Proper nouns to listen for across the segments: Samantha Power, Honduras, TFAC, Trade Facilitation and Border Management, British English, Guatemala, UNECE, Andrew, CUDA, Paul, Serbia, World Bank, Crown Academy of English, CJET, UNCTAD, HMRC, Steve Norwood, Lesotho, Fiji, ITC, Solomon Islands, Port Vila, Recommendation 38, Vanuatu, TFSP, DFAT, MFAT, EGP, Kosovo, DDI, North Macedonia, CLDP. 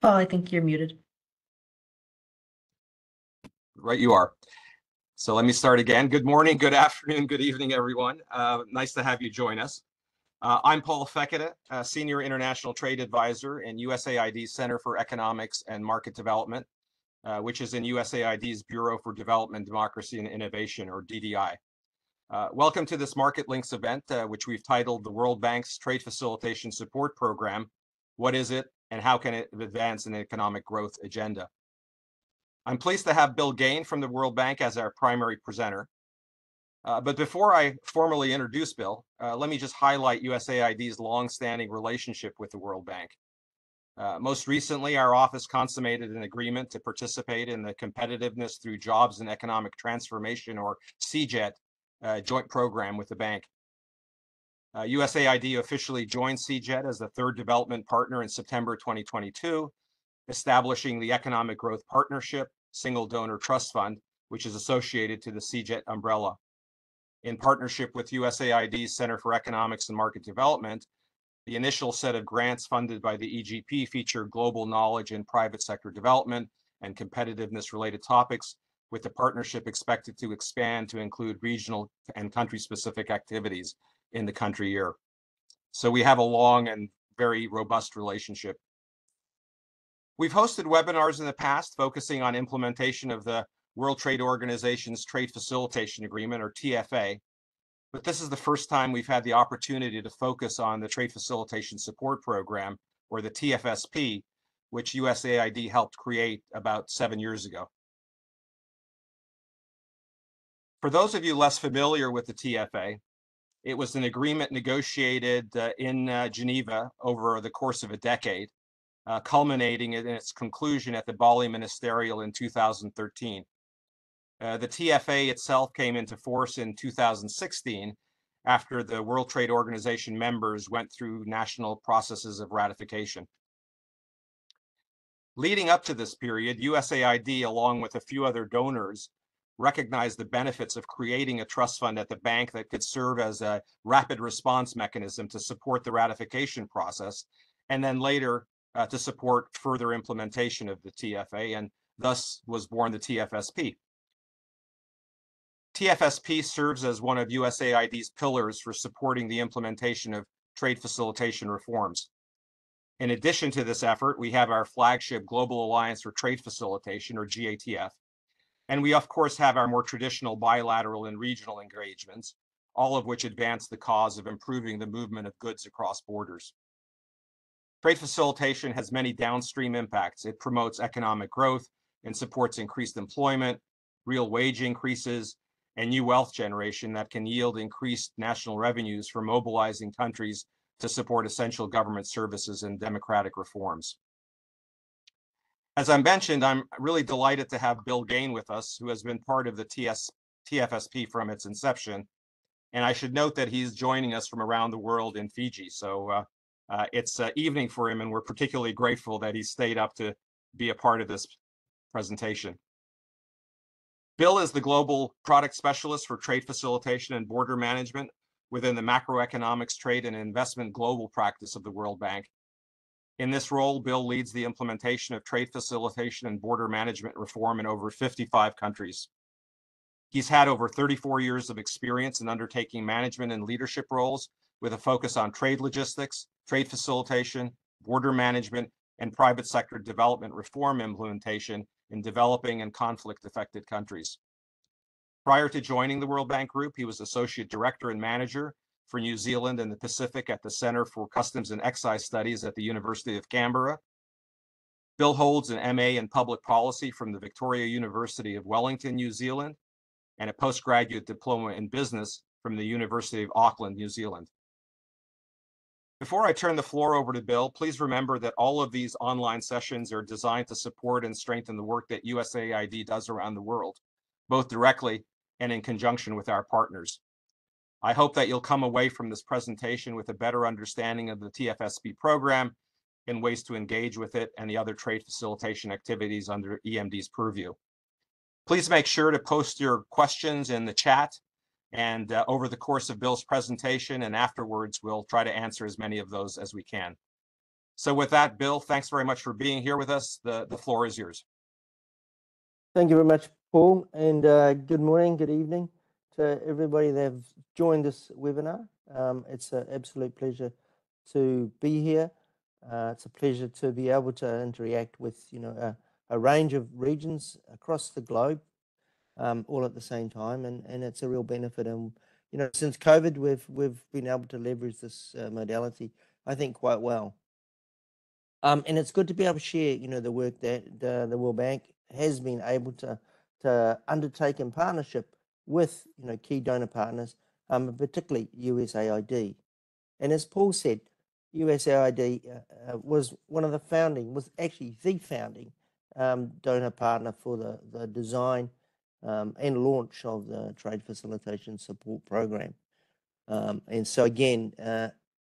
Paul, I think you're muted. Right, you are. So let me start again. Good morning, good afternoon, good evening, everyone. Nice to have you join us. I'm Paul Fekete, Senior International Trade Advisor in USAID's Center for Economics and Market Development, which is in USAID's Bureau for Development, Democracy, and Innovation, or DDI. Welcome to this Market Links event, which we've titled the World Bank's Trade Facilitation Support Program. What is it, and how can it advance an economic growth agenda? I'm pleased to have Bill Gain from the World Bank as our primary presenter. But before I formally introduce Bill, let me just highlight USAID's long-standing relationship with the World Bank. Most recently, our office consummated an agreement to participate in the Competitiveness Through Jobs and Economic Transformation, or CJET, joint program with the bank. USAID officially joined CJET as the third development partner in September 2022, establishing the Economic Growth Partnership Single Donor Trust Fund, which is associated to the CJET umbrella. In partnership with USAID's Center for Economics and Market Development, the initial set of grants funded by the EGP feature global knowledge in private sector development and competitiveness-related topics, with the partnership expected to expand to include regional and country-specific activities in the country year. So we have a long and very robust relationship. We've hosted webinars in the past focusing on implementation of the World Trade Organization's Trade Facilitation Agreement, or TFA, but this is the first time we've had the opportunity to focus on the Trade Facilitation Support Program, or the TFSP, which USAID helped create about 7 years ago. For those of you less familiar with the TFA, it was an agreement negotiated in Geneva over the course of a decade, culminating in its conclusion at the Bali Ministerial in 2013. The TFA itself came into force in 2016 after the World Trade Organization members went through national processes of ratification. Leading up to this period, USAID, along with a few other donors, recognized the benefits of creating a trust fund at the bank that could serve as a rapid response mechanism to support the ratification process, and then later to support further implementation of the TFA, and thus was born the TFSP. TFSP serves as one of USAID's pillars for supporting the implementation of trade facilitation reforms. In addition to this effort, we have our flagship Global Alliance for Trade Facilitation, or GATF, and we of course have our more traditional bilateral and regional engagements, all of which advance the cause of improving the movement of goods across borders. Trade facilitation has many downstream impacts. It promotes economic growth and supports increased employment, real wage increases, and new wealth generation that can yield increased national revenues for mobilizing countries to support essential government services and democratic reforms. As I mentioned, I'm really delighted to have Bill Gain with us, who has been part of the TFSP from its inception. And I should note that he's joining us from around the world in Fiji. So it's evening for him, and we're particularly grateful that he stayed up to be a part of this presentation. Bill is the Global Product Specialist for Trade Facilitation and Border Management within the Macroeconomics, Trade and Investment Global Practice of the World Bank. In this role, Bill leads the implementation of trade facilitation and border management reform in over 55 countries. He's had over 34 years of experience in undertaking management and leadership roles with a focus on trade logistics, trade facilitation, border management, and private sector development reform implementation in developing and conflict-affected countries. Prior to joining the World Bank Group, he was Associate Director and Manager for New Zealand and the Pacific at the Center for Customs and Excise Studies at the University of Canberra. Bill holds an MA in Public Policy from the Victoria University of Wellington, New Zealand, and a postgraduate diploma in Business from the University of Auckland, New Zealand. Before I turn the floor over to Bill, please remember that all of these online sessions are designed to support and strengthen the work that USAID does around the world, both directly and in conjunction with our partners. I hope that you'll come away from this presentation with a better understanding of the TFSP program and ways to engage with it and the other trade facilitation activities under EMD's purview. Please make sure to post your questions in the chat, and over the course of Bill's presentation and afterwards, we'll try to answer as many of those as we can. So with that, Bill, thanks very much for being here with us. The floor is yours. Thank you very much, Paul, and good morning, good evening to everybody that have joined this webinar. It's an absolute pleasure to be here. It's a pleasure to be able to interact with, you know, a range of regions across the globe, all at the same time, and it's a real benefit. And you know, since COVID, we've been able to leverage this modality, I think, quite well. And it's good to be able to share, you know, the work that the World Bank has been able to undertake in partnership with, you know, key donor partners, particularly USAID. And as Paul said, USAID was one of the founding, was actually the founding donor partner for the design and launch of the Trade Facilitation Support Program. And so again,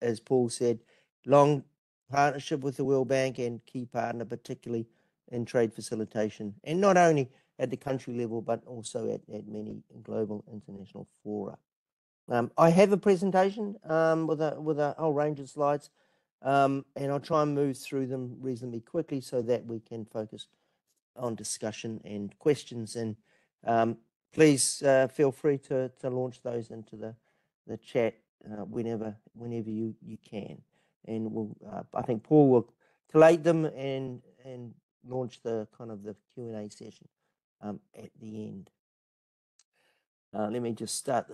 as Paul said, long partnership with the World Bank and key partner, particularly in trade facilitation, and not only at the country level, but also at many global international fora. I have a presentation with a whole range of slides, and I'll try and move through them reasonably quickly so that we can focus on discussion and questions. And please feel free to launch those into the chat whenever you can. And we'll, I think Paul will collate them and launch the kind of the Q&A session at the end. Let me just start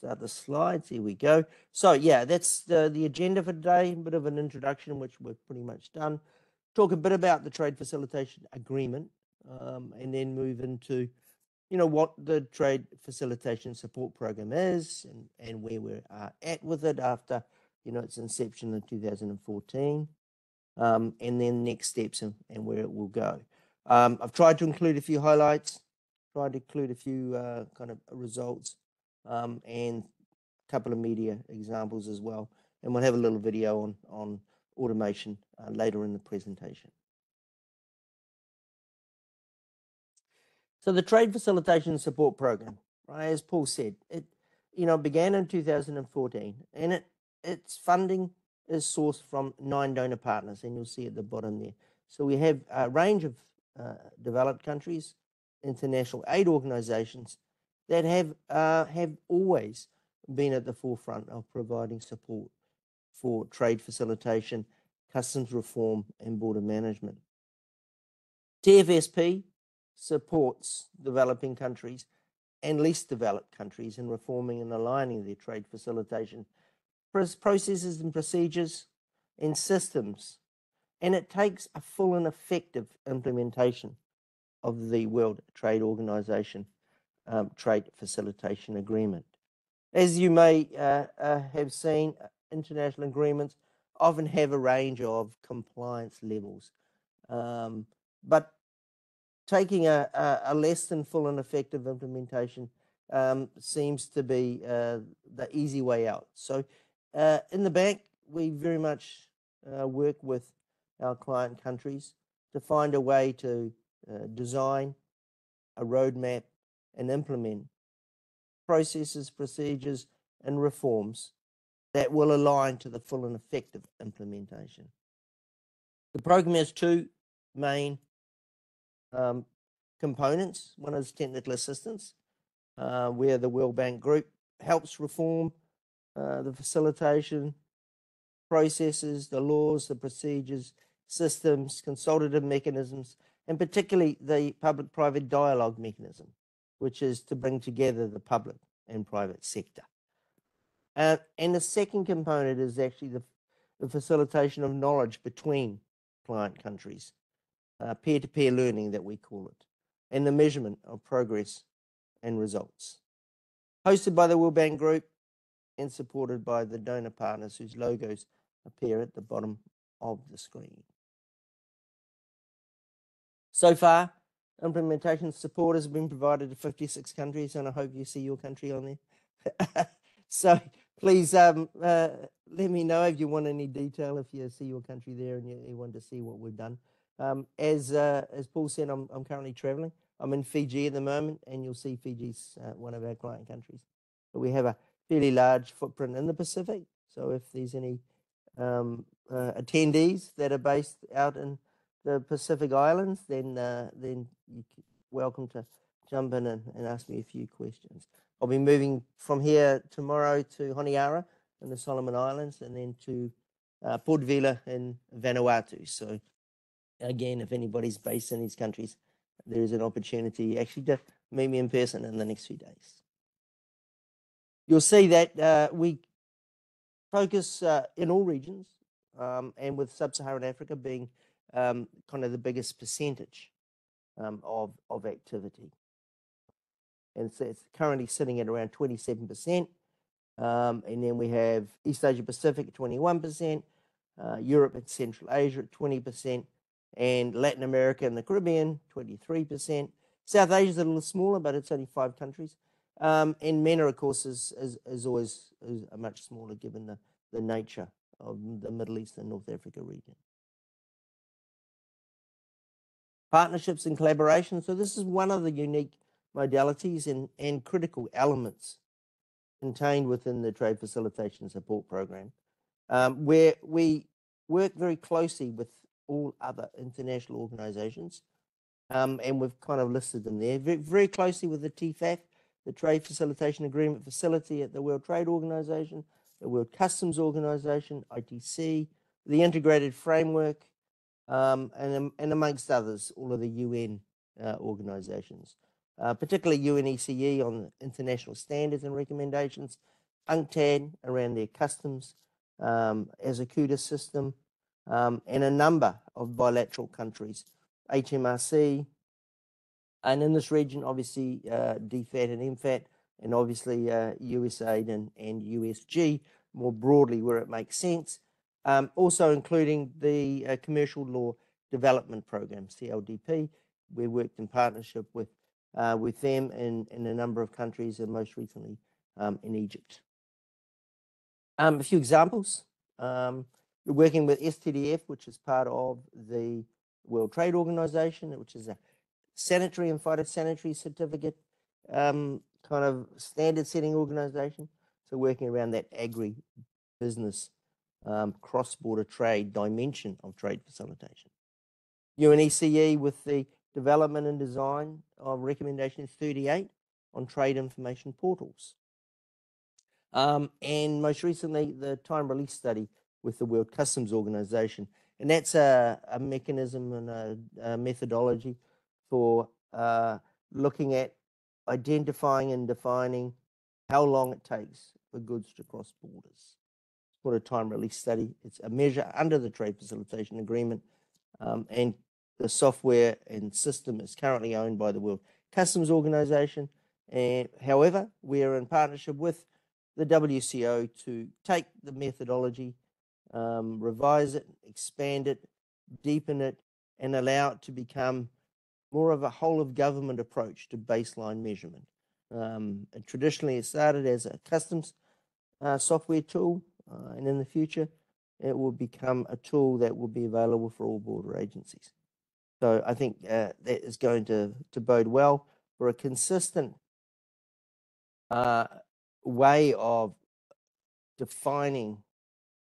the slides. Here we go. So yeah, that's the agenda for today. A bit of an introduction, which we're pretty much done. Talk a bit about the Trade Facilitation Agreement, and then move into, you know, what the Trade Facilitation Support Program is and where we're at with it after, you know, its inception in 2014, and then next steps and where it will go. I've tried to include a few highlights, tried to include a few kind of results, and a couple of media examples as well. And we'll have a little video on automation later in the presentation. So the Trade Facilitation Support Program, right, as Paul said, it, you know, began in 2014, and its funding is sourced from 9 donor partners, and you'll see at the bottom there. So we have a range of developed countries, international aid organisations that have always been at the forefront of providing support for trade facilitation, customs reform, and border management. TFSP supports developing countries and least developed countries in reforming and aligning their trade facilitation processes and procedures and systems, and it takes a full and effective implementation of the World Trade Organization Trade Facilitation Agreement. As you may have seen, international agreements often have a range of compliance levels, but taking a less than full and effective implementation seems to be the easy way out. So in the bank, we very much work with our client countries to find a way to design a roadmap and implement processes, procedures, and reforms that will align to the full and effective implementation. The program has 2 main components. One is technical assistance, where the World Bank Group helps reform the facilitation processes, the laws, the procedures, systems, consultative mechanisms, and particularly the public-private dialogue mechanism, which is to bring together the public and private sector. And the second component is actually the facilitation of knowledge between client countries, peer-to-peer learning that we call it, and the measurement of progress and results. Hosted by the World Bank Group, and supported by the donor partners whose logos appear at the bottom of the screen. So far, implementation support has been provided to 56 countries, and I hope you see your country on there. So please let me know if you want any detail, if you see your country there and you want to see what we've done. As Paul said, I'm currently traveling. I'm in Fiji at the moment, and you'll see Fiji's one of our client countries. But we have a fairly large footprint in the Pacific. So if there's any attendees that are based out in the Pacific Islands, then you're welcome to jump in and ask me a few questions. I'll be moving from here tomorrow to Honiara in the Solomon Islands, and then to Port Vila in Vanuatu. So again, if anybody's based in these countries, there is an opportunity actually to meet me in person in the next few days. You'll see that we focus in all regions, and with Sub-Saharan Africa being kind of the biggest percentage of activity. And so it's currently sitting at around 27%. And then we have East Asia Pacific at 21%, Europe and Central Asia at 20%, and Latin America and the Caribbean, 23%. South Asia is a little smaller, but it's only 5 countries. And MENA, of course, is always much smaller given the nature of the Middle East and North Africa region. Partnerships and collaboration. So this is one of the unique modalities and critical elements contained within the Trade Facilitation Support Program, where we work very closely with all other international organisations, and we've kind of listed them there, very, very closely with the TFAC, the Trade Facilitation Agreement Facility at the World Trade Organization, the World Customs Organization, ITC, the Integrated Framework, and amongst others, all of the UN organizations, particularly UNECE on international standards and recommendations, UNCTAD around their customs, as a CUDA system, and a number of bilateral countries, HMRC, and in this region, obviously, DFAT and MFAT, and obviously USAID and USG more broadly where it makes sense. Also including the Commercial Law Development Program, CLDP. We worked in partnership with them in a number of countries, and most recently in Egypt. A few examples. We're working with STDF, which is part of the World Trade Organization, which is a sanitary and phytosanitary certificate kind of standard setting organization. So working around that agri-business cross-border trade dimension of trade facilitation. UNECE with the development and design of recommendation 38 on trade information portals. And most recently, the time release study with the World Customs Organization. And that's a mechanism and a methodology for looking at identifying and defining how long it takes for goods to cross borders. It's called a time release study. It's a measure under the Trade Facilitation Agreement, and the software and system is currently owned by the World Customs Organization. And however, we are in partnership with the WCO to take the methodology, revise it, expand it, deepen it, and allow it to become more of a whole of government approach to baseline measurement. Traditionally, it started as a customs software tool, and in the future, it will become a tool that will be available for all border agencies. So I think that is going to bode well for a consistent way of defining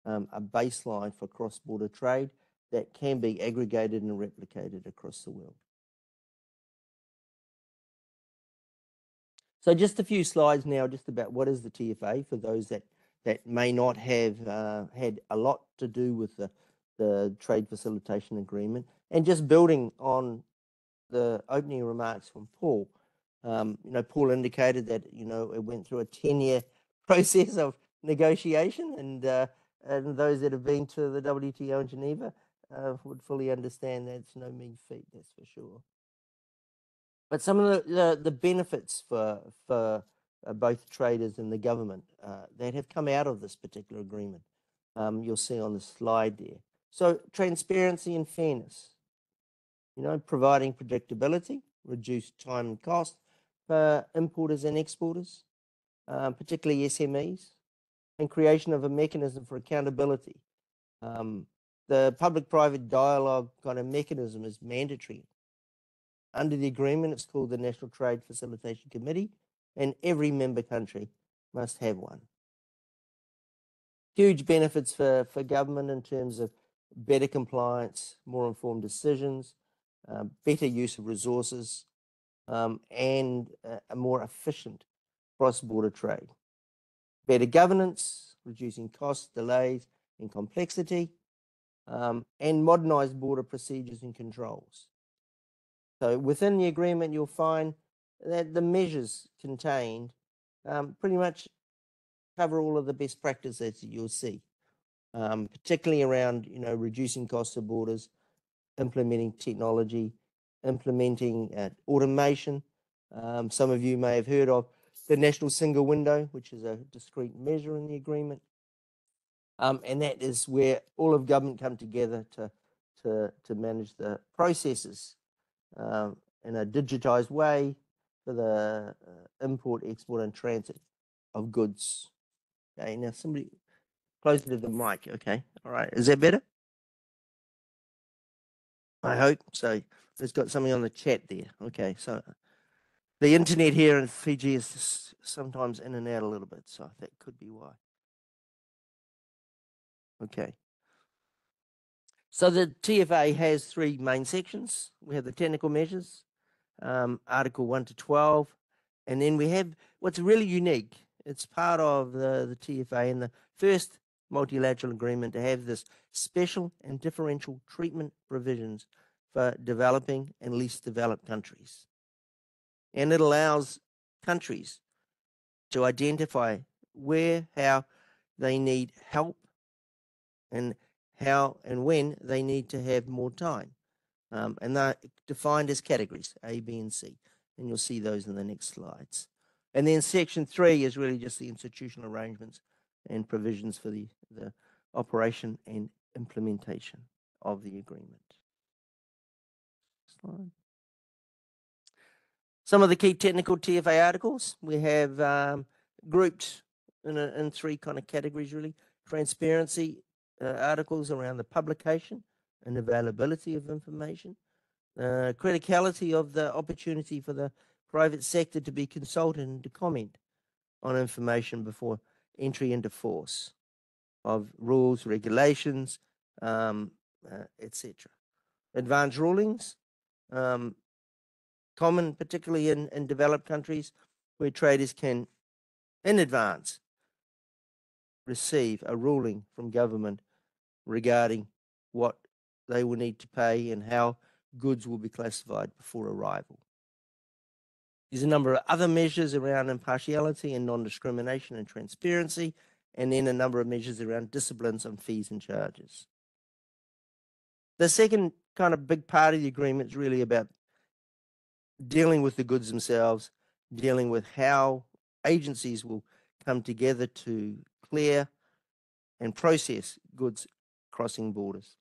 a baseline for cross-border trade that can be aggregated and replicated across the world. So just a few slides now just about what is the TFA for those that may not have had a lot to do with the Trade Facilitation Agreement. And just building on the opening remarks from Paul, you know, Paul indicated that, you know, it went through a 10-year process of negotiation, and those that have been to the WTO in Geneva would fully understand that it's no mean feat, that's for sure. But some of the benefits for both traders and the government that have come out of this particular agreement, you'll see on the slide there. So transparency and fairness, you know, providing predictability, reduced time and cost for importers and exporters, particularly SMEs, and creation of a mechanism for accountability. The public-private dialogue kind of mechanism is mandatory. Under the agreement, it's called the National Trade Facilitation Committee, and every member country must have one. huge benefits for government in terms of better compliance, more informed decisions, better use of resources, and a more efficient cross-border trade. Better governance, reducing costs, delays, and complexity, and modernised border procedures and controls. So within the agreement, you'll find that the measures contained pretty much cover all of the best practices that you'll see, particularly around reducing costs of borders, implementing technology, implementing automation. Some of you may have heard of the national single window, which is a discrete measure in the agreement, and that is where all of government come together to manage the processes in a digitised way for the import, export, and transit of goods. Okay, now somebody closer to the mic. Okay, all right, is that better? I hope so. It's got something on the chat there. Okay, so the internet here in Fiji is sometimes in and out a little bit, so that could be why. Okay, so the TFA has three main sections. We have the technical measures, Article 1 to 12, and then we have what's really unique. It's part of the TFA and the first multilateral agreement to have this special and differential treatment provisions for developing and least developed countries. And it allows countries to identify where, how they need help and how and when they need to have more time. And they're defined as categories, A, B, and C. And you'll see those in the next slides. And then section 3 is really just the institutional arrangements and provisions for the operation and implementation of the agreement. Slide. Some of the key technical TFA articles we have grouped in three kind of categories really. Transparency articles around the publication and availability of information, criticality of the opportunity for the private sector to be consulted and to comment on information before entry into force of rules, regulations, etc. Advanced rulings, common particularly in developed countries where traders can, in advance, receive a ruling from government regarding what they will need to pay and how goods will be classified before arrival. There's a number of other measures around impartiality and non-discrimination and transparency, and then a number of measures around disciplines on fees and charges. The second kind of big part of the agreement is really about dealing with the goods themselves, dealing with how agencies will come together to clear and process goods crossing borders.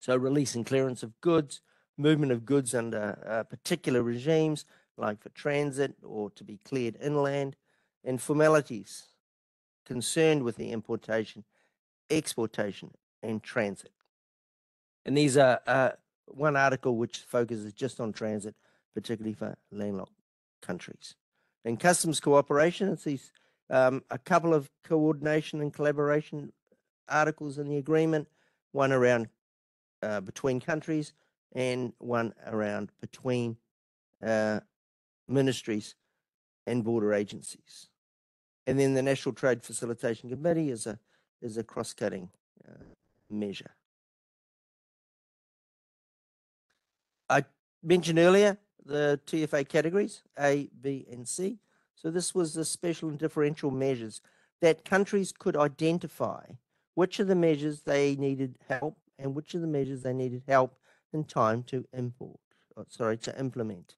So release and clearance of goods, movement of goods under particular regimes, like for transit or to be cleared inland, and formalities concerned with the importation, exportation, and transit. And these are one article which focuses just on transit, particularly for landlocked countries. And customs cooperation, it's these, a couple of coordination and collaboration articles in the agreement, one around between countries and one around between ministries and border agencies. And then the National Trade Facilitation Committee is a cross-cutting measure. I mentioned earlier the TFA categories, A, B, and C. So this was the special and differential measures that countries could identify which of the measures they needed help and which of the measures they needed help in time to implement.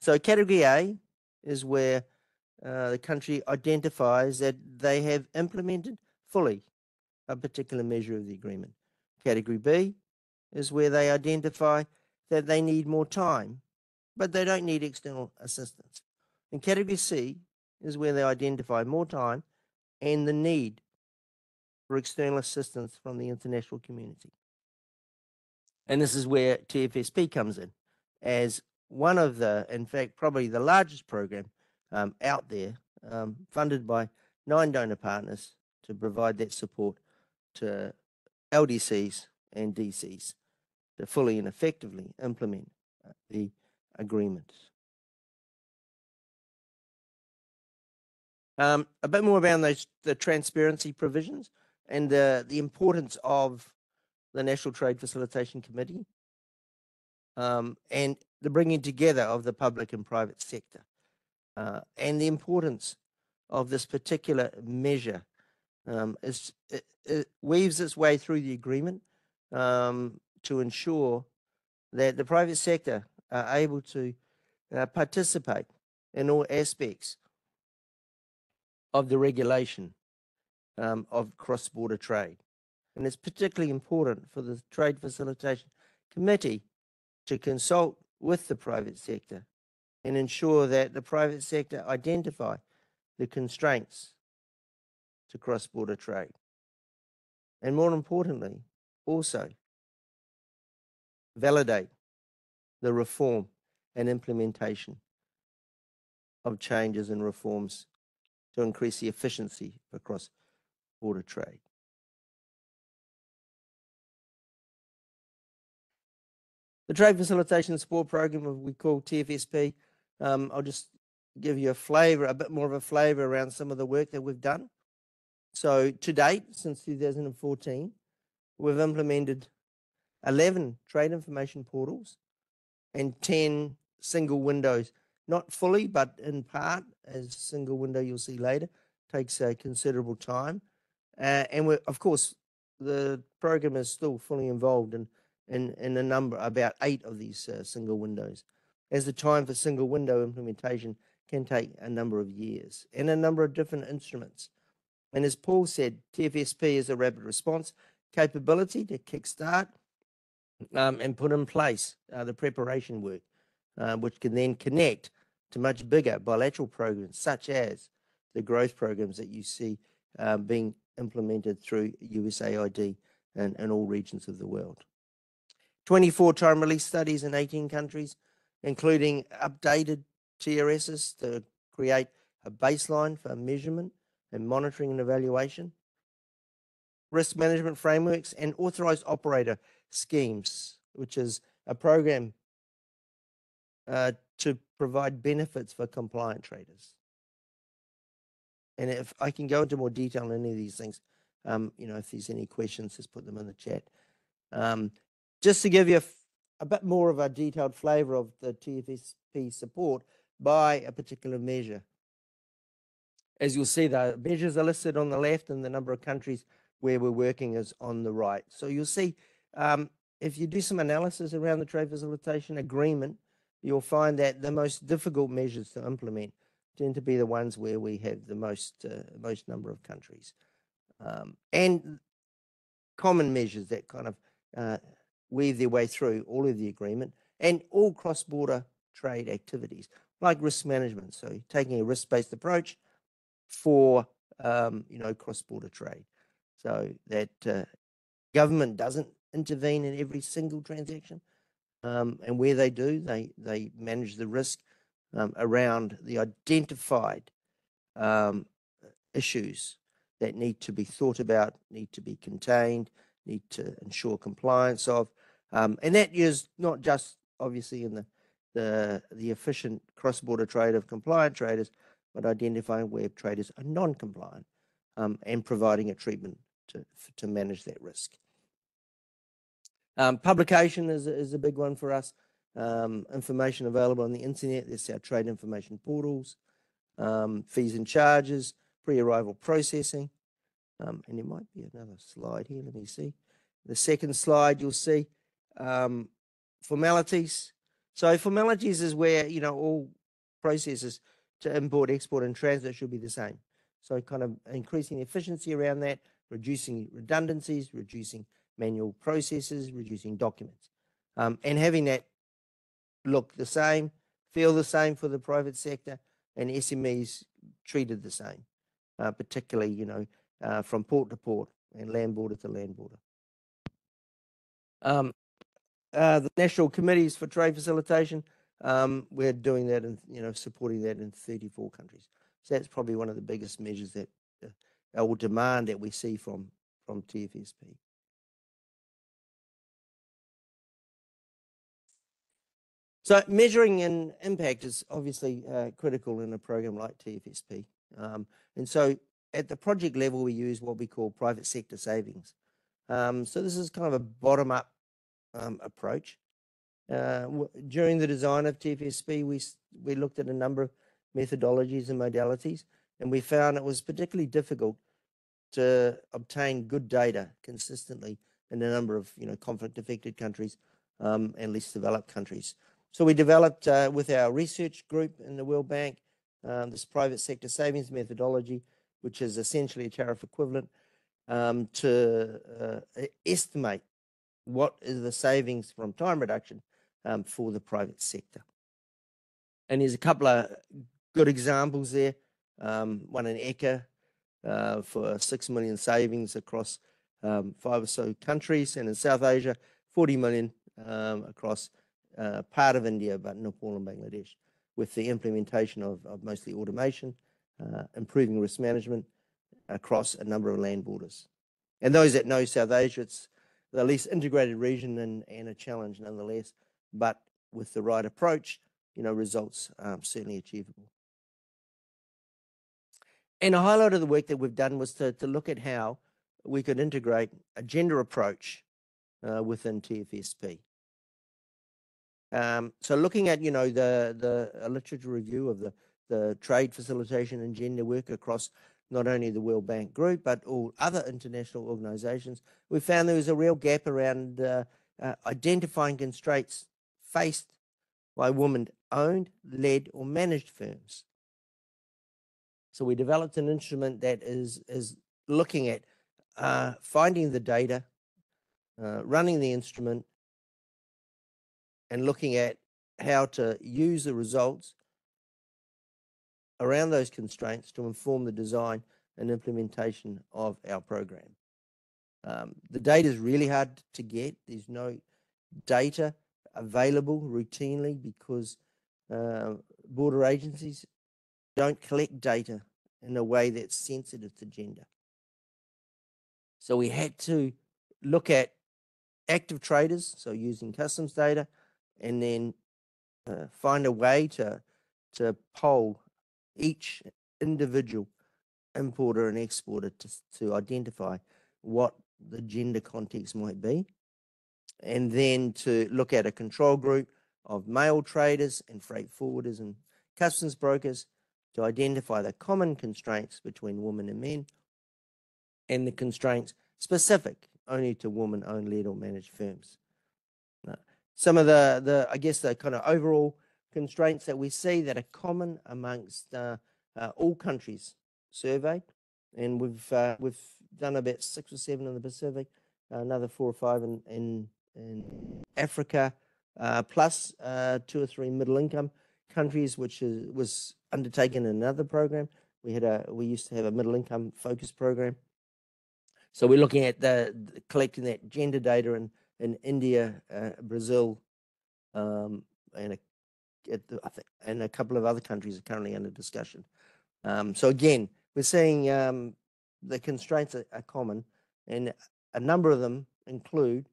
So category A is where the country identifies that they have implemented fully a particular measure of the agreement. Category B is where they identify that they need more time, but they don't need external assistance. And category C is where they identify more time and the need for external assistance from the international community. And this is where TFSP comes in as one of the, in fact, probably the largest program out there, funded by 9 donor partners to provide that support to LDCs and DCs to fully and effectively implement the agreements. A bit more about the transparency provisions and the importance of the National Trade Facilitation Committee and the bringing together of the public and private sector and the importance of this particular measure. It weaves its way through the agreement to ensure that the private sector are able to participate in all aspects of the regulation of cross-border trade. And it's particularly important for the Trade Facilitation Committee to consult with the private sector and ensure that the private sector identify the constraints to cross-border trade. And more importantly, also validate the reform and implementation of changes and reforms to increase the efficiency across border trade. The Trade Facilitation Support Program, we call TFSP, I'll just give you a flavour, a bit more of a flavour around some of the work that we've done. So to date, since 2014, we've implemented 11 trade information portals and 10 single windows. Not fully, but in part, as single window you'll see later, takes a considerable time. And we're, of course, the program is still fully involved in a number, about 8 of these single windows, as the time for single window implementation can take a number of years and a number of different instruments. And as Paul said, TFSP is a rapid response capability to kickstart and put in place the preparation work, which can then connect to much bigger bilateral programs, such as the growth programs that you see being implemented through USAID in all regions of the world. 24 time release studies in 18 countries, including updated TRSs to create a baseline for measurement and monitoring and evaluation, risk management frameworks, and authorised operator schemes, which is a program to provide benefits for compliant traders. And if I can go into more detail on any of these things, you know, if there's any questions, just put them in the chat. Just to give you a bit more of a detailed flavour of the TFSP support by a particular measure. As you'll see, the measures are listed on the left and the number of countries where we're working is on the right. So you'll see, if you do some analysis around the Trade Facilitation Agreement, you'll find that the most difficult measures to implement tend to be the ones where we have the most number of countries. And common measures that kind of weave their way through all of the agreement and all cross-border trade activities, like risk management. So taking a risk-based approach for, you know, cross-border trade, so that government doesn't intervene in every single transaction. And where they do, they manage the risk around the identified issues that need to be thought about, need to be contained, need to ensure compliance of. And that is not just obviously in the efficient cross-border trade of compliant traders, but identifying where traders are non-compliant and providing a treatment to manage that risk. Publication is a big one for us. Information available on the internet, that's our trade information portals, fees and charges, pre-arrival processing, and there might be another slide here, let me see. The second slide you'll see, formalities. So formalities is where, you know, all processes to import, export and transit should be the same. So kind of increasing efficiency around that, reducing redundancies, reducing manual processes, reducing documents, and having that look the same, feel the same for the private sector and SMEs treated the same, particularly, you know, from port to port and land border to land border. The National Committees for Trade Facilitation, we're doing that and, you know, supporting that in 34 countries. So that's probably one of the biggest measures that or demand that we see from TFSP. So measuring an impact is obviously critical in a program like TFSP. And so at the project level, we use what we call private sector savings. So this is kind of a bottom-up approach. During the design of TFSP, we looked at a number of methodologies and modalities, and we found it was particularly difficult to obtain good data consistently in a number of conflict-affected countries and less developed countries. So we developed with our research group in the World Bank this private sector savings methodology, which is essentially a tariff equivalent, to estimate what is the savings from time reduction for the private sector. And there's a couple of good examples there. One in ECA for 6 million savings across 5 or so countries, and in South Asia, 40 million across part of India, but Nepal and Bangladesh, with the implementation of mostly automation, improving risk management across a number of land borders. And those that know South Asia, it's the least integrated region and a challenge nonetheless, but with the right approach, results are certainly achievable. And a highlight of the work that we've done was to look at how we could integrate a gender approach within TFSP. So looking at, the literature review of the trade facilitation and gender work across not only the World Bank Group, but all other international organisations, we found there was a real gap around identifying constraints faced by women-owned, led or managed firms. So we developed an instrument that is looking at finding the data, running the instrument, and looking at how to use the results around those constraints to inform the design and implementation of our program. The data is really hard to get. There's no data available routinely because border agencies don't collect data in a way that's sensitive to gender. So we had to look at active traders, so using customs data, and then find a way to poll each individual importer and exporter to identify what the gender context might be, and then to look at a control group of mail traders and freight forwarders and customs brokers to identify the common constraints between women and men, and the constraints specific only to women-owned, led or managed firms. Some of the kind of overall constraints that we see that are common amongst all countries surveyed, and we've done about 6 or 7 in the Pacific, another 4 or 5 in Africa, plus 2 or 3 middle-income countries, which was undertaken in another program. We used to have a middle-income focused program, so we're looking at the collecting that gender data in India, Brazil, and a couple of other countries are currently under discussion. So again, we're seeing the constraints are common, and a number of them include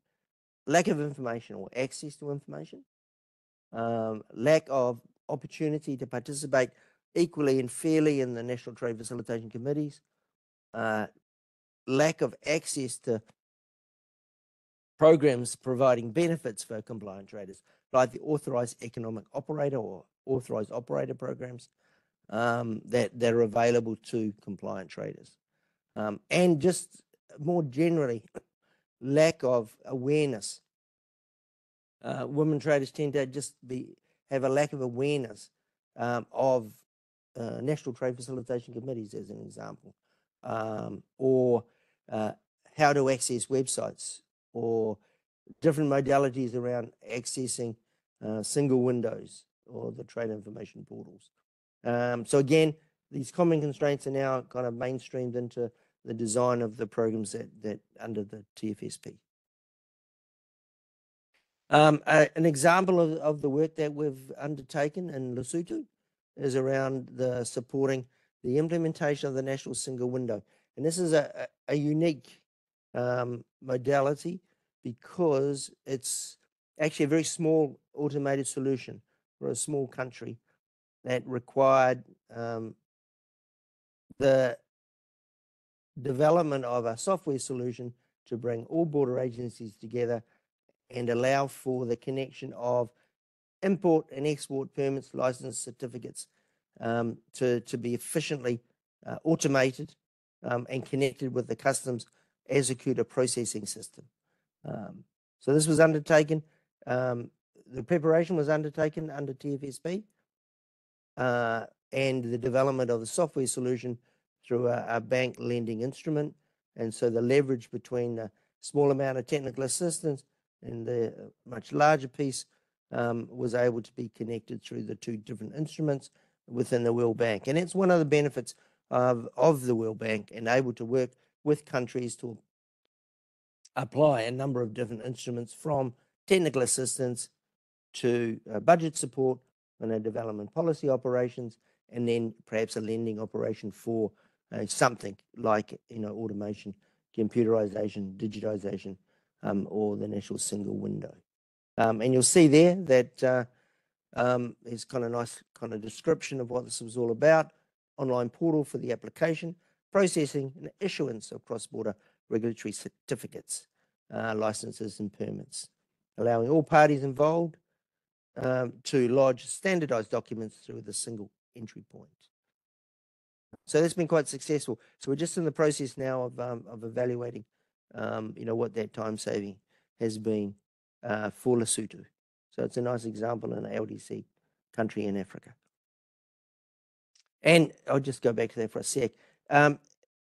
lack of information or access to information, lack of opportunity to participate equally and fairly in the National Trade Facilitation Committees, lack of access to programs providing benefits for compliant traders, like the authorised economic operator or authorised operator programs that are available to compliant traders. And just more generally, lack of awareness. Women traders tend to just have a lack of awareness of National Trade Facilitation Committees, as an example, or how to access websites, or different modalities around accessing single windows or the trade information portals. So again, these common constraints are now kind of mainstreamed into the design of the programs that under the TFSP. An example of the work that we've undertaken in Lesotho is around supporting the implementation of the National Single Window And this is a unique modality because it's actually a very small automated solution for a small country that required the development of a software solution to bring all border agencies together and allow for the connection of import and export permits, license certificates to be efficiently automated and connected with the customs executor processing system. So this was undertaken, the preparation was undertaken under TFSP and the development of the software solution through a bank lending instrument. And so the leverage between a small amount of technical assistance and the much larger piece was able to be connected through the two different instruments within the World Bank. And it's one of the benefits of the World Bank and able to work with countries to apply a number of different instruments from technical assistance to budget support and a development policy operations, and then perhaps a lending operation for something like, you know, automation, computerization, digitization, or the national single window. And you'll see there that it's kind of nice kind of description of what this was all about. Online portal for the application, processing and issuance of cross-border regulatory certificates, licenses and permits, allowing all parties involved to lodge standardized documents through the single entry point. So that's been quite successful. So we're just in the process now of evaluating, you know, what that time saving has been for Lesotho. So it's a nice example in an LDC country in Africa. And I'll just go back to that for a sec.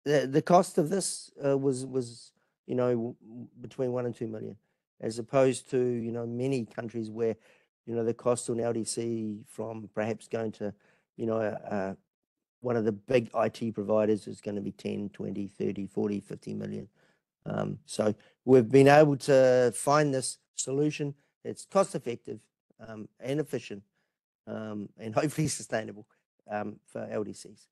The cost of this was, you know, between 1 and 2 million, as opposed to, you know, many countries where, you know, the cost on LDC from perhaps going to, you know, one of the big IT providers is going to be 10, 20, 30, 40, 50 million. So we've been able to find this solution. It's cost effective and efficient and hopefully sustainable for LDCs.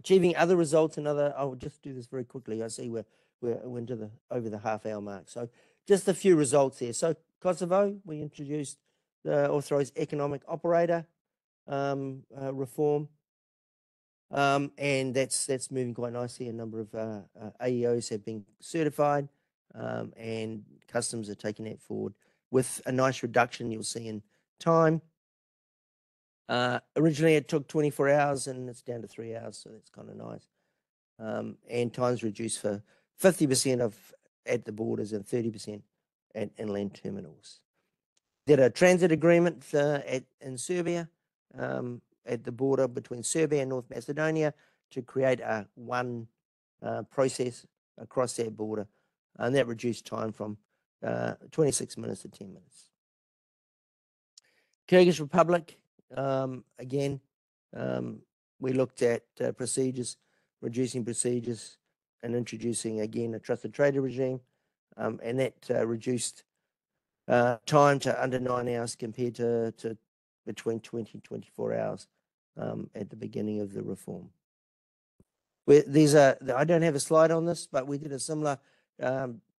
Achieving other results and other, I'll just do this very quickly. I see we're into the over the half-hour mark. So just a few results there. So Kosovo, we introduced the authorized economic operator reform, and that's moving quite nicely. A number of AEOs have been certified, and customs are taking that forward with a nice reduction you'll see in time. Originally it took 24 hours and it's down to 3 hours, so that's kind of nice. And time's reduced for 50% of at the borders and 30% at inland terminals. Did a transit agreement in Serbia at the border between Serbia and North Macedonia to create a one process across that border, and that reduced time from 26 minutes to 10 minutes. Kyrgyz Republic, again, we looked at procedures, reducing procedures and introducing again a trusted trader regime, and that reduced time to under 9 hours compared to between 20 and 24 hours at the beginning of the reform. These are, I don't have a slide on this, but we did a similar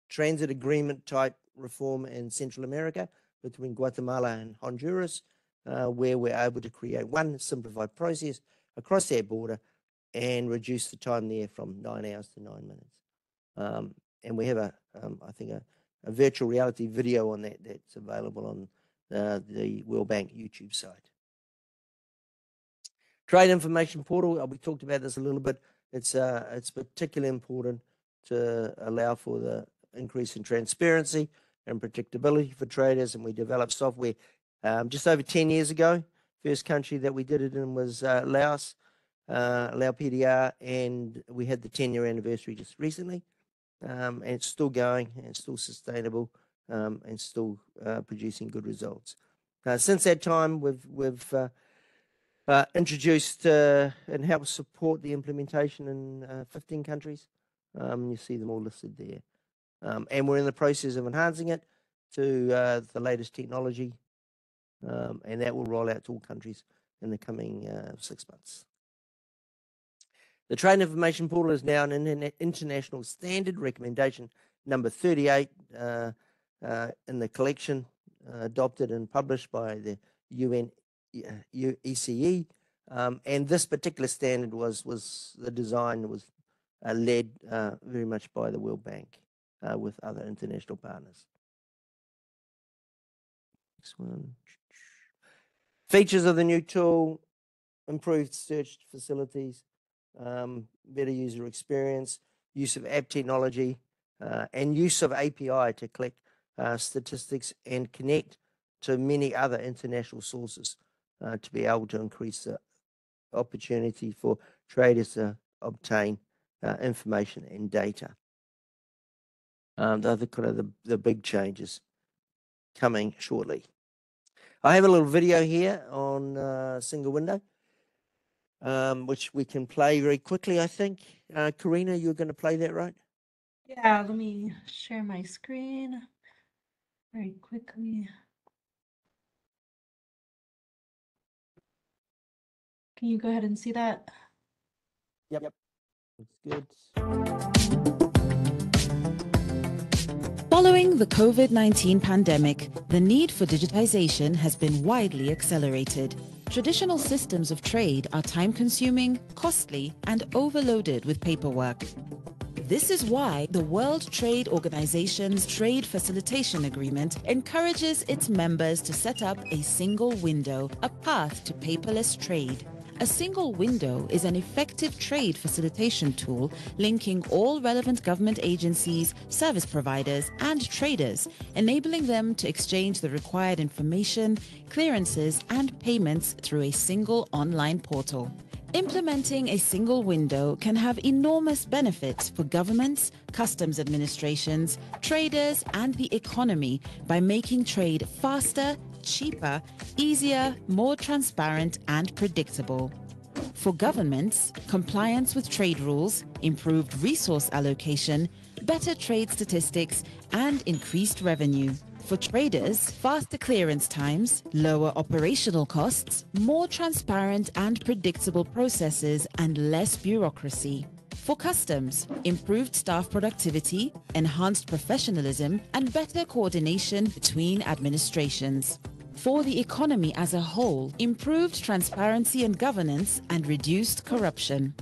transit agreement type reform in Central America between Guatemala and Honduras, where we're able to create one simplified process across their border and reduce the time there from 9 hours to 9 minutes. And we have a, I think, a virtual reality video on that that's available on the World Bank YouTube site. Trade information portal, we talked about this a little bit. It's particularly important to allow for the increase in transparency and predictability for traders, and we developed software just over 10 years ago. First country that we did it in was Laos, Lao PDR, and we had the 10-year anniversary just recently. And it's still going and it's still sustainable and still producing good results. Since that time, we've introduced and helped support the implementation in 15 countries. You see them all listed there. And we're in the process of enhancing it to the latest technology, and that will roll out to all countries in the coming 6 months. The Trade Information Portal is now an international standard, recommendation number 38 in the collection adopted and published by the UNECE. And this particular standard was led very much by the World Bank with other international partners. Next one. Features of the new tool: improved search facilities, better user experience, use of app technology, and use of API to collect statistics and connect to many other international sources to be able to increase the opportunity for traders to obtain information and data. The big changes coming shortly. I have a little video here on single window, which we can play very quickly, I think. Karina, you're going to play that, right? Yeah, let me share my screen very quickly. Can you go ahead and see that? Yep. That's good. Following the COVID-19 pandemic, the need for digitization has been widely accelerated. Traditional systems of trade are time-consuming, costly, and overloaded with paperwork. This is why the World Trade Organization's Trade Facilitation Agreement encourages its members to set up a single window, a path to paperless trade. A single window is an effective trade facilitation tool linking all relevant government agencies, service providers, and traders, enabling them to exchange the required information, clearances, and payments through a single online portal. Implementing a single window can have enormous benefits for governments, customs administrations, traders, and the economy by making trade faster, cheaper, easier, more transparent, and predictable. For governments, compliance with trade rules, improved resource allocation, better trade statistics, and increased revenue. For traders, faster clearance times, lower operational costs, more transparent and predictable processes, and less bureaucracy. For customs, improved staff productivity, enhanced professionalism, and better coordination between administrations. For the economy as a whole, improved transparency and governance, and reduced corruption.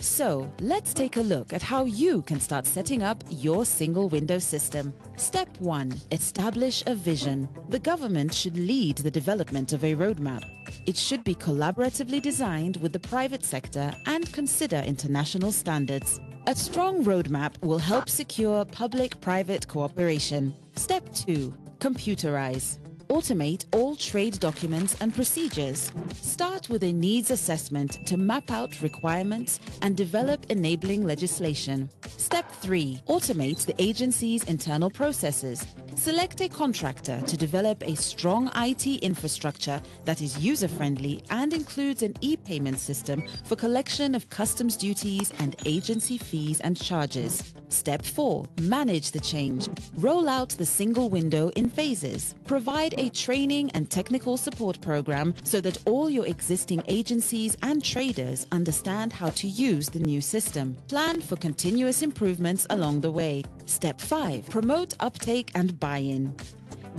So, let's take a look at how you can start setting up your single window system. Step 1. Establish a vision. The government should lead the development of a roadmap. It should be collaboratively designed with the private sector and consider international standards. A strong roadmap will help secure public-private cooperation. Step 2. Computerize. Automate all trade documents and procedures. Start with a needs assessment to map out requirements and develop enabling legislation. Step 3. Automate the agency's internal processes. Select a contractor to develop a strong IT infrastructure that is user-friendly and includes an e-payment system for collection of customs duties and agency fees and charges. Step 4. Manage the change. Roll out the single window in phases. Provide a training and technical support program so that all your existing agencies and traders understand how to use the new system. Plan for continuous improvements along the way. Step 5. Promote uptake and buy-in.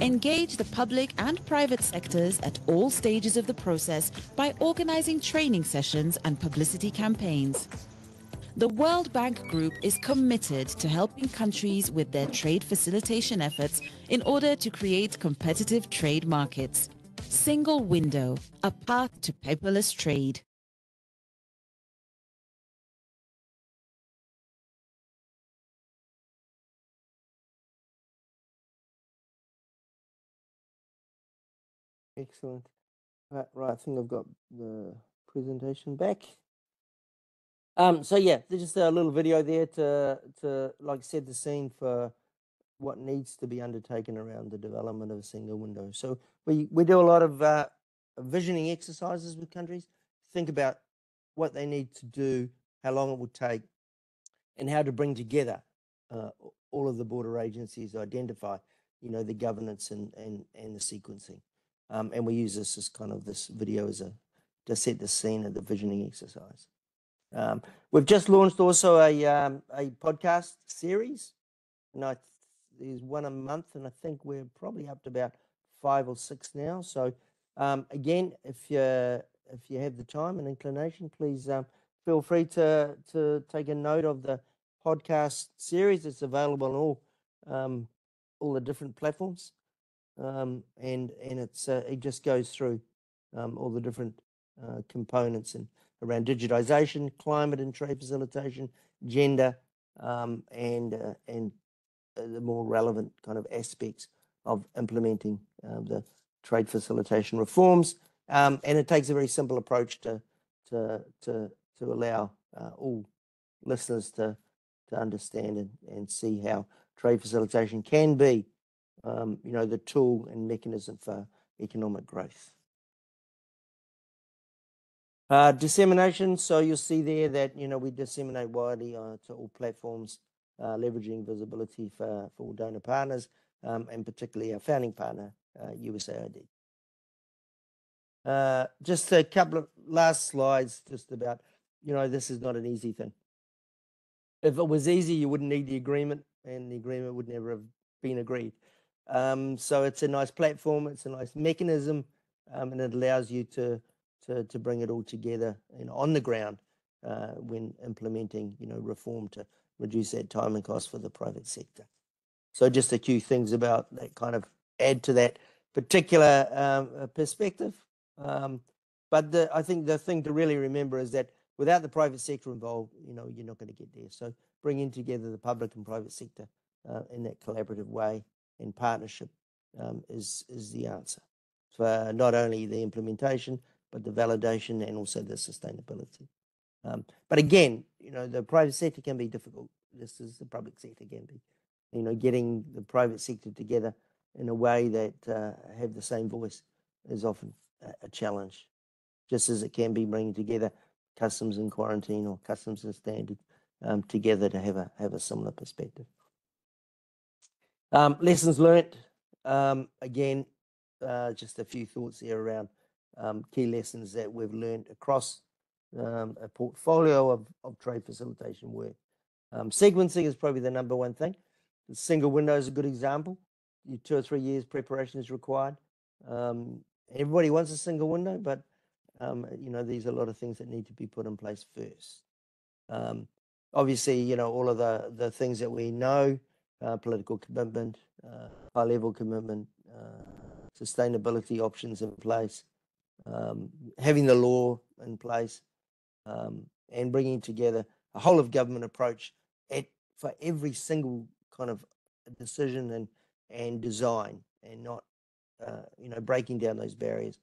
Engage the public and private sectors at all stages of the process by organizing training sessions and publicity campaigns. The World Bank Group is committed to helping countries with their trade facilitation efforts in order to create competitive trade markets. Single window, a path to paperless trade. Excellent. Right, I think I've got the presentation back. So yeah, there's just a little video there to like set the scene for what needs to be undertaken around the development of a single window. So we do a lot of visioning exercises with countries. Think about what they need to do, how long it will take, and how to bring together all of the border agencies, identify, you know, the governance and the sequencing. And we use this as kind of this video as a to set the scene of the visioning exercise. We've just launched also a podcast series, and there's one a month, and I think we're probably up to about 5 or 6 now. So again, if you have the time and inclination, please feel free to take a note of the podcast series. It's available on all the different platforms, and it's it just goes through all the different components and around digitization, climate and trade facilitation, gender, and the more relevant kind of aspects of implementing the trade facilitation reforms. And it takes a very simple approach to allow all listeners to understand and see how trade facilitation can be, you know, the tool and mechanism for economic growth. Dissemination. So you'll see there that, you know, we disseminate widely to all platforms, leveraging visibility for all donor partners, and particularly our founding partner, USAID. Just a couple of last slides just about, you know, this is not an easy thing. If it was easy, you wouldn't need the agreement, and the agreement would never have been agreed. So it's a nice platform, it's a nice mechanism, and it allows you to bring it all together and on the ground when implementing, you know, reform to reduce that time and cost for the private sector. So just a few things about that, kind of add to that particular perspective. But I think the thing to really remember is that without the private sector involved, you know, you're not going to get there. So bringing together the public and private sector in that collaborative way in partnership is the answer for not only the implementation, but the validation and also the sustainability. But again, you know, the private sector can be difficult. This is the public sector can be, you know, getting the private sector together in a way that have the same voice is often a challenge, just as it can be bringing together customs and quarantine or customs and standard together to have a similar perspective. Lessons learnt. Again, just a few thoughts here around key lessons that we've learned across a portfolio of trade facilitation work. Sequencing is probably the #1 thing. The single window is a good example. 2 or 3 years preparation is required. Everybody wants a single window, but you know, there's a lot of things that need to be put in place first. Obviously, you know, all of the things that we know, political commitment, high-level commitment, sustainability options in place, having the law in place, and bringing together a whole of government approach for every single kind of decision and design, and not you know, breaking down those barriers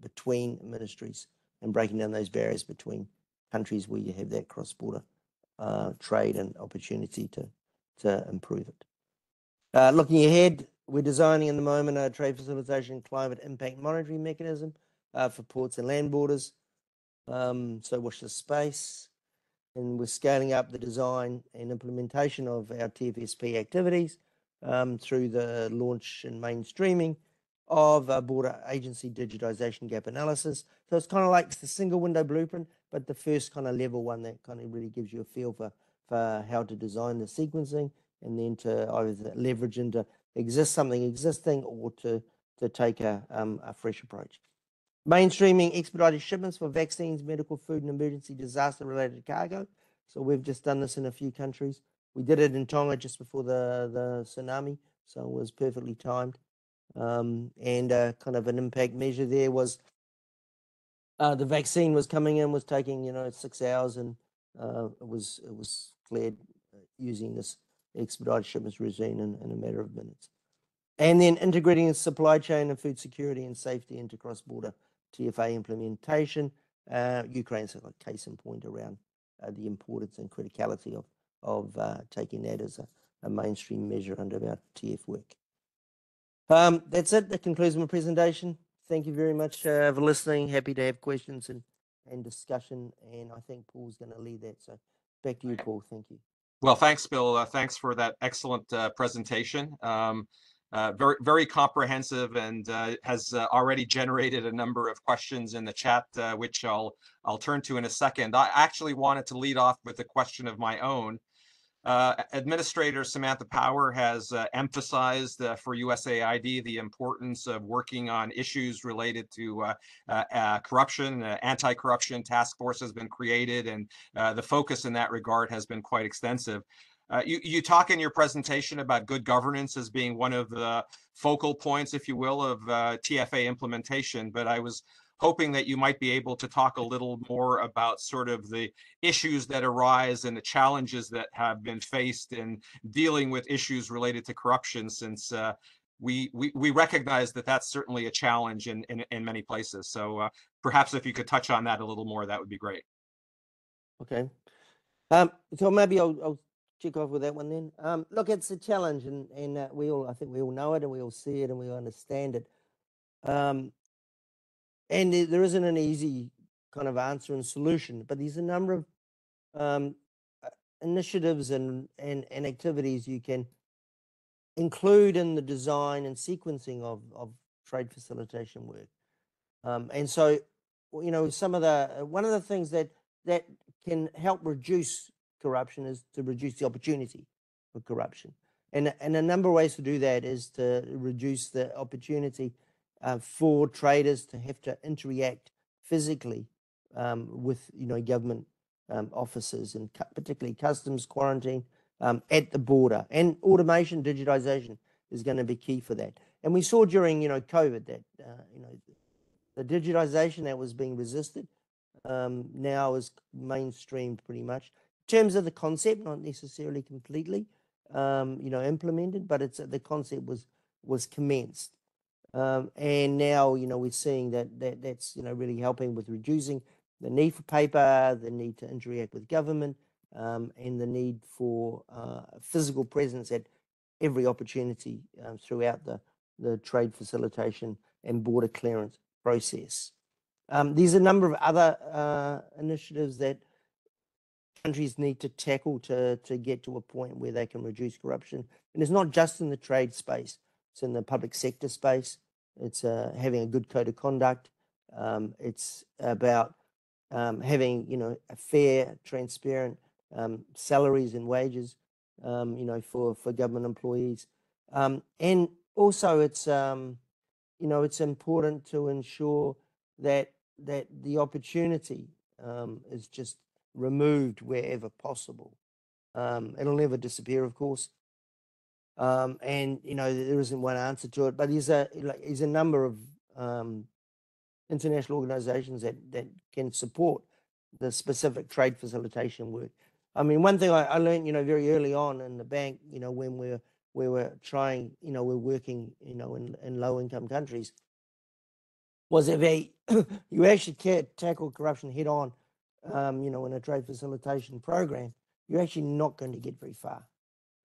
between ministries and breaking down those barriers between countries where you have that cross-border trade and opportunity to improve it. Looking ahead, we're designing in the moment a trade facilitation climate impact monitoring mechanism for ports and land borders. So watch this space. And we're scaling up the design and implementation of our TFSP activities through the launch and mainstreaming of a border agency digitization gap analysis. So it's kind of like the single window blueprint, but the first kind of level one that kind of really gives you a feel for how to design the sequencing, and then to either leverage into something existing or to take a fresh approach. Mainstreaming expedited shipments for vaccines, medical, food, and emergency disaster related cargo. So we've just done this in a few countries. We did it in Tonga just before the tsunami, so it was perfectly timed. And kind of an impact measure there was the vaccine was coming in, was taking, you know, 6 hours, and it was cleared using this expedited shipments regime in a matter of minutes. And then integrating the supply chain and food security and safety into cross-border TFA implementation. Ukraine's a case in point around the importance and criticality of taking that as a mainstream measure under our TF work. That's it. That concludes my presentation. Thank you very much for listening. Happy to have questions and discussion. And I think Paul's going to lead that. So back to you, Paul. Thank you. Well, thanks, Bill. Thanks for that excellent presentation. very, very comprehensive, and has already generated a number of questions in the chat, which I'll turn to in a second. I actually wanted to lead off with a question of my own. Administrator Samantha Power has emphasized for USAID the importance of working on issues related to corruption. Anti-corruption task force has been created, and the focus in that regard has been quite extensive. You talk in your presentation about good governance as being one of the focal points, if you will, of TFA implementation, but I was hoping that you might be able to talk a little more about sort of the issues that arise and the challenges that have been faced in dealing with issues related to corruption, since we recognize that that's certainly a challenge in many places. So perhaps if you could touch on that a little more, that would be great. Okay. So maybe I'll kick off with that one then. Look, it's a challenge, and I think we all know it, and we all see it, and we all understand it. And there isn't an easy kind of answer and solution, but there's a number of initiatives and activities you can include in the design and sequencing of trade facilitation work. And so, you know, one of the things that can help reduce corruption is to reduce the opportunity for corruption. And a number of ways to do that is to reduce the opportunity for traders to have to interact physically with, you know, government officers, and particularly customs, quarantine at the border. And automation, digitization is going to be key for that. And we saw during, you know, COVID that, you know, the digitization that was being resisted now is mainstreamed pretty much. In terms of the concept, not necessarily completely, you know, implemented, but it's the concept was commenced. And now, you know, we're seeing that's, you know, really helping with reducing the need for paper, the need to interact with government, and the need for physical presence at every opportunity throughout the trade facilitation and border clearance process. There's a number of other initiatives that countries need to tackle to get to a point where they can reduce corruption. And it's not just in the trade space. It's in the public sector space. It's having a good code of conduct. It's about having, you know, a fair, transparent salaries and wages, you know, for government employees. And also it's, you know, it's important to ensure that the opportunity is just removed wherever possible. It'll never disappear, of course. And, you know, there isn't one answer to it, but there's a number of international organizations that can support the specific trade facilitation work. I mean, one thing I learned, you know, very early on in the bank, you know, when we were trying, you know, we're working, you know, in low-income countries, was if you actually can't tackle corruption head-on, you know, in a trade facilitation program, you're actually not going to get very far.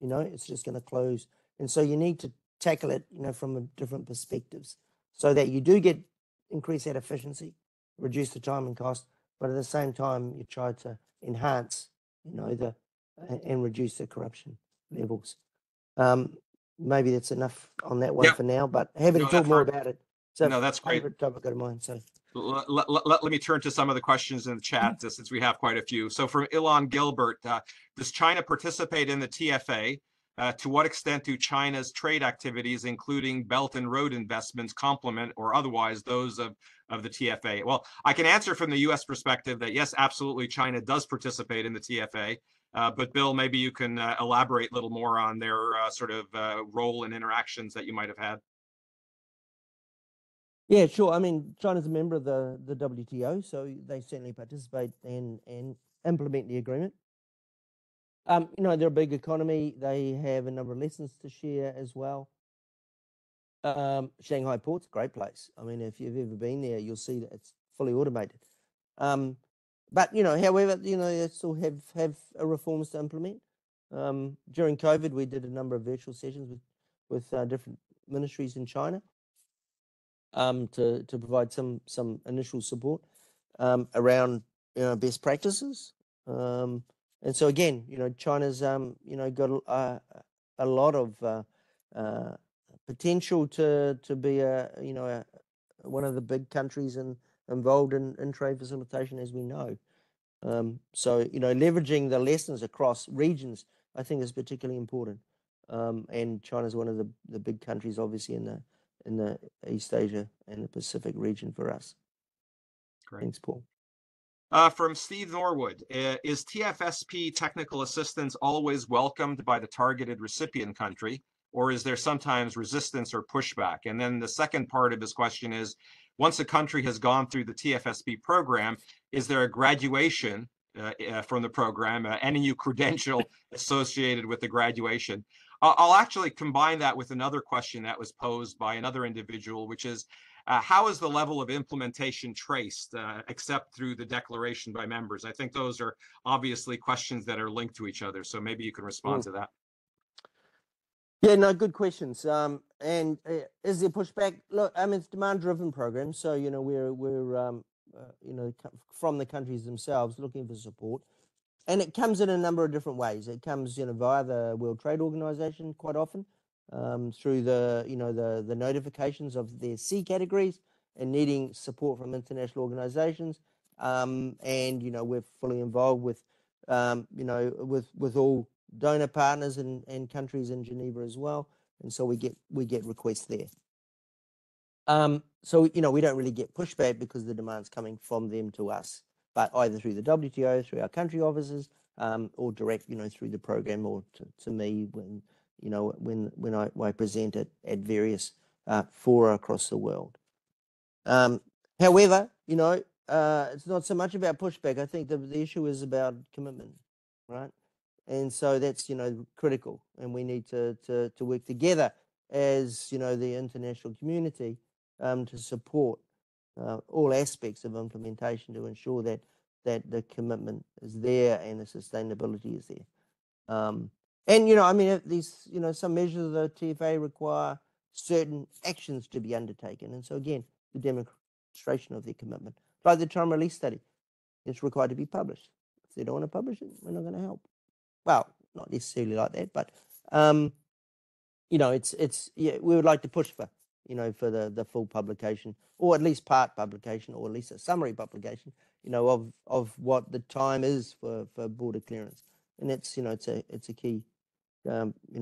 You know, it's just going to close. And so you need to tackle it, you know, from different perspectives so that you do get increase that efficiency, reduce the time and cost, but at the same time, you try to enhance, you know, and reduce the corruption levels. Maybe that's enough on that one for now, but happy to talk more about it. So no, that's great. Favorite topic of mine, so. Let me turn to some of the questions in the chat, since we have quite a few. So from Ilan Gilbert, does China participate in the TFA? To what extent do China's trade activities, including Belt and Road investments, complement or otherwise those of the TFA? Well, I can answer from the U.S. perspective that, yes, absolutely, China does participate in the TFA. But Bill, maybe you can elaborate a little more on their sort of role and interactions that you might have had. Yeah, sure. I mean, China's a member of the WTO, so they certainly participate and implement the agreement. You know, they're a big economy. They have a number of lessons to share as well. Shanghai Port's a great place. I mean, if you've ever been there, you'll see that it's fully automated. But, you know, however, you know, they still have reforms to implement. During COVID, we did a number of virtual sessions with different ministries in China. To provide some initial support around, you know, best practices, and so again, you know, China's you know, got a lot of potential to be one of the big countries involved in trade facilitation, as we know. So leveraging the lessons across regions, I think, is particularly important. And China's one of the big countries, obviously, in the East Asia and the Pacific region for us. Great. Thanks, Paul. From Steve Norwood, is TFSP technical assistance always welcomed by the targeted recipient country, or is there sometimes resistance or pushback? And then the second part of his question is, once a country has gone through the TFSP program, is there a graduation from the program, NU credential associated with the graduation? I'll actually combine that with another question that was posed by another individual, which is, how is the level of implementation traced, except through the declaration by members? I think those are obviously questions that are linked to each other, so maybe you can respond to that. Yeah, no, good questions. And is there pushback? Look, I mean, it's demand-driven program, so we're from the countries themselves looking for support, and it comes in a number of different ways. It comes via the World Trade Organization quite often. Through the notifications of their C categories and needing support from international organizations, and we're fully involved with with all donor partners and countries in Geneva as well, and so we get requests there. So we don't really get pushback because the demand's coming from them to us, but either through the WTO, through our country offices, or direct through the program, or to me when I present it at various fora across the world. However, it's not so much about pushback. I think the issue is about commitment, right? And so that's critical, and we need to work together as the international community to support all aspects of implementation to ensure that the commitment is there and the sustainability is there. And, I mean, these, some measures of the TFA require certain actions to be undertaken. And so, again, the demonstration of their commitment. Like the time release study, it's required to be published. If they don't want to publish it, we're not going to help. Well, not necessarily like that, but, we would like to push for, for the full publication, or at least part publication, or at least a summary publication, of what the time is for border clearance. And it's, it's a key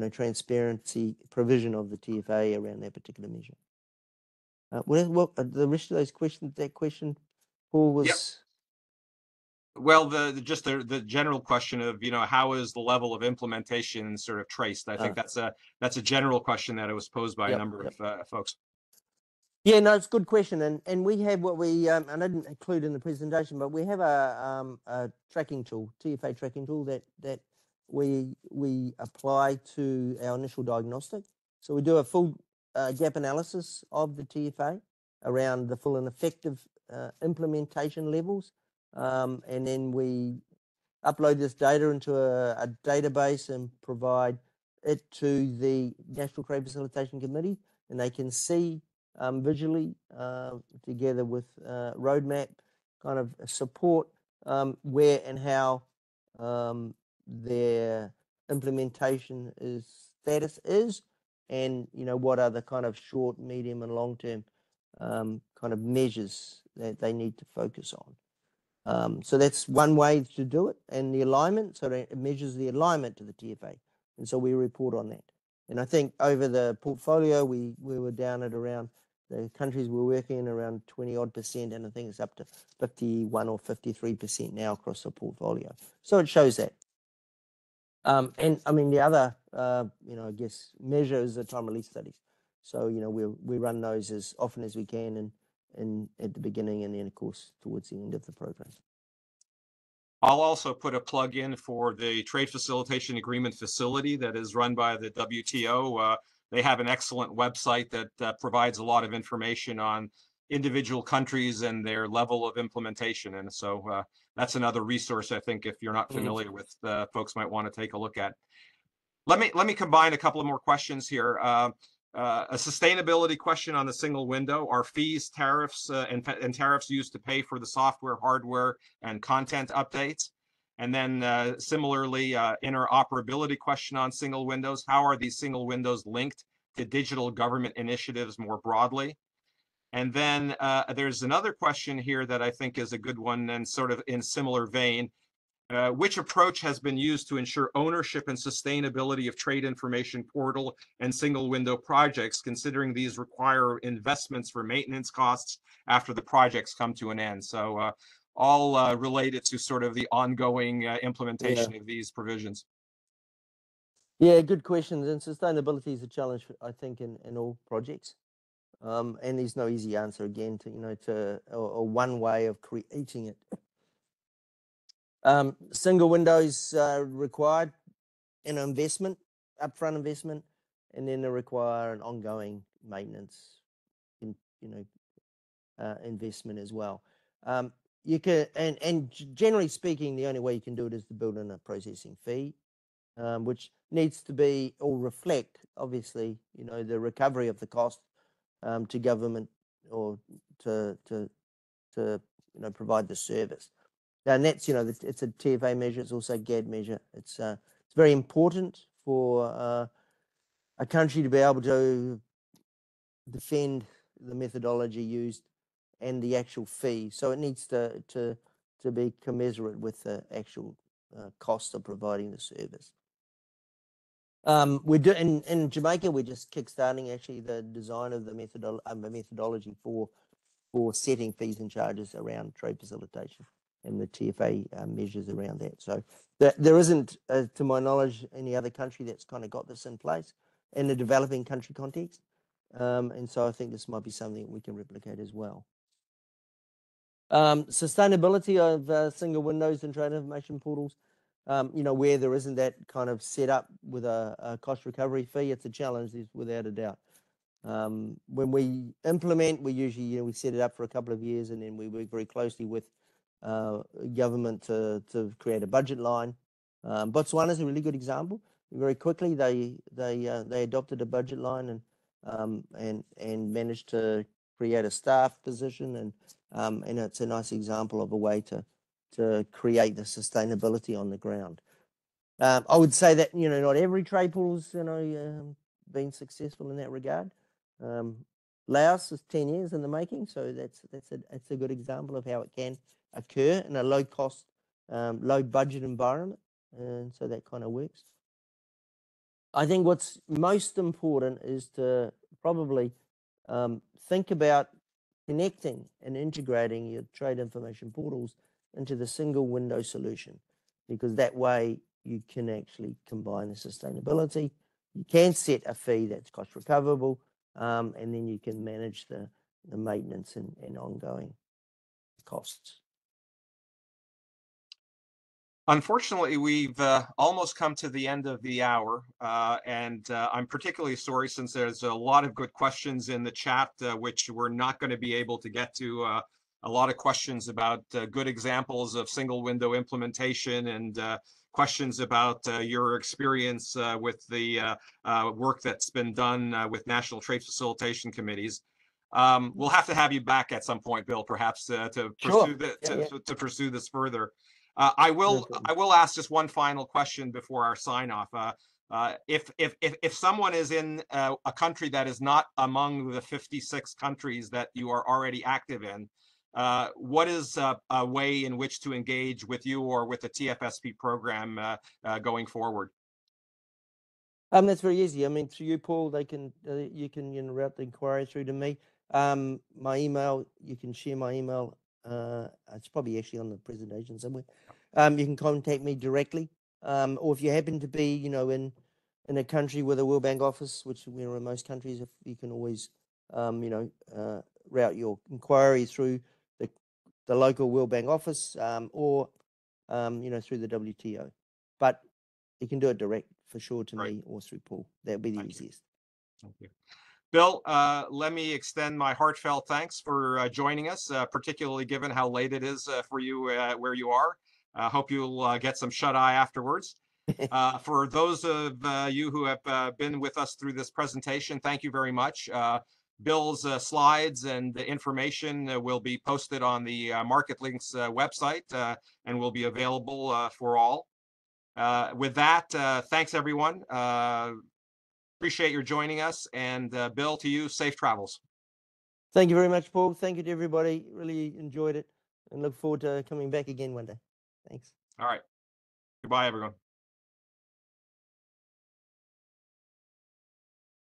transparency provision of the TFA around that particular measure. Well, the rest of those questions, that question, Paul, was. Yep. Well, the general question of how is the level of implementation sort of traced? I think that's a general question that was posed by a number of folks. Yeah, no, it's a good question, and we have what we I didn't include in the presentation, but we have a tracking tool, TFA tracking tool that we apply to our initial diagnostic. So we do a full gap analysis of the TFA around the full and effective implementation levels, and then we upload this data into a database and provide it to the National Trade Facilitation Committee, and they can see. Visually, together with roadmap kind of support, where and how their implementation status is, and what are the kind of short, medium, and long term kind of measures that they need to focus on. So that's one way to do it, and the alignment. So it measures the alignment to the TFA, and so we report on that. And I think over the portfolio, we were down at around. The countries we're working in around 20-odd%, and I think it's up to 51 or 53% now across the portfolio. So it shows that. And I mean the other, I guess measure is the time release studies. So we run those as often as we can, and at the beginning, and then of course towards the end of the program. I'll also put a plug in for the Trade Facilitation Agreement Facility that is run by the WTO. They have an excellent website that provides a lot of information on individual countries and their level of implementation. And so that's another resource, I think, if you're not familiar with, folks might want to take a look at. Let me combine a couple of more questions here. A sustainability question on the single window. Are fees, tariffs, and tariffs used to pay for the software, hardware, and content updates? And then similarly, interoperability question on single windows. How are these single windows linked to digital government initiatives more broadly. And then there's another question here that I think is a good one and sort of in similar vein. Which approach has been used to ensure ownership and sustainability of trade information portal and single window projects, considering these require investments for maintenance costs after the projects come to an end? So all related to sort of the ongoing implementation of these provisions. Yeah, good questions. And sustainability is a challenge, I think, in all projects. And there's no easy answer, again, to, you know, to or one way of creating it. Single windows required an investment, upfront investment, and then they require an ongoing maintenance, in, you know, investment as well. You can, and generally speaking, the only way you can do it is to build in a processing fee, which needs to be or reflect, obviously, you know, the recovery of the cost to government or to you know, provide the service. And that's, you know, it's a TFA measure. It's also a GAD measure. It's very important for a country to be able to defend the methodology used and the actual fee. So it needs to be commensurate with the actual cost of providing the service. We do in Jamaica. We're just kickstarting actually the design of the methodology for setting fees and charges around trade facilitation and the TFA measures around that. So there isn't, to my knowledge, any other country that's kind of got this in place in a developing country context. And so I think this might be something we can replicate as well. Sustainability of single windows and trade information portals, you know, where there isn't that kind of set up with a cost recovery fee, it's a challenge, without a doubt. When we implement, we usually, you know, we set it up for a couple of years and then we work very closely with government to create a budget line. Botswana is a really good example. Very quickly they adopted a budget line and managed to create a staff position, and it's a nice example of a way to create the sustainability on the ground. I would say that, you know, not every trade pool's, you know, been successful in that regard. Laos is 10 years in the making, so that's a good example of how it can occur in a low cost, low budget environment, and so that kind of works. I think what's most important is to probably think about connecting and integrating your trade information portals into the single window solution, because that way you can actually combine the sustainability. You can set a fee that's cost recoverable, and then you can manage the maintenance and ongoing costs. Unfortunately, we've almost come to the end of the hour, and I'm particularly sorry since there's a lot of good questions in the chat, which we're not going to be able to get to. A lot of questions about good examples of single window implementation and questions about your experience with the work that's been done with National Trade Facilitation Committees. We'll have to have you back at some point, Bill, perhaps to pursue this further. I will ask just one final question before our sign off. If someone is in a country that is not among the 56 countries that you are already active in, what is a way in which to engage with you or with the TFSP program going forward? That's very easy. I mean, through you, Paul, they can you can route the inquiry through to me. My email, you can share my email. It's probably actually on the presentation somewhere. You can contact me directly, or if you happen to be, you know, in a country with a World Bank office, which we are in most countries, if you can always, you know, route your inquiry through the local World Bank office, or you know, through the WTO. But you can do it direct for sure to me or through Paul. That would be the easiest. Thank you. Bill, let me extend my heartfelt thanks for joining us, particularly given how late it is for you where you are. I hope you'll get some shut eye afterwards. For those of you who have been with us through this presentation, thank you very much. Bill's slides and the information will be posted on the Market Links website and will be available for all. With that, thanks everyone. Appreciate your joining us, and Bill, to you, safe travels. Thank you very much, Paul. Thank you to everybody. Really enjoyed it and look forward to coming back again one day. Thanks. All right. Goodbye, everyone.